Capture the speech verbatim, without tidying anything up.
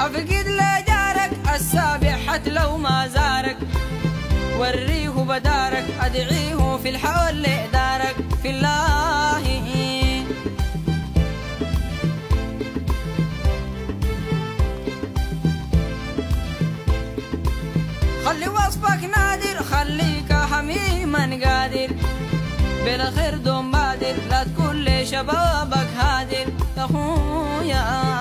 أفقد لجارك السابح حتى لو ما زارك، وريه بدارك أدعيه في الحول لإدارك في الله. خلي وصفك نادر خليك حميما قادر، بالخير دوم بادر لا تكون لشبابك هادر يا خويا.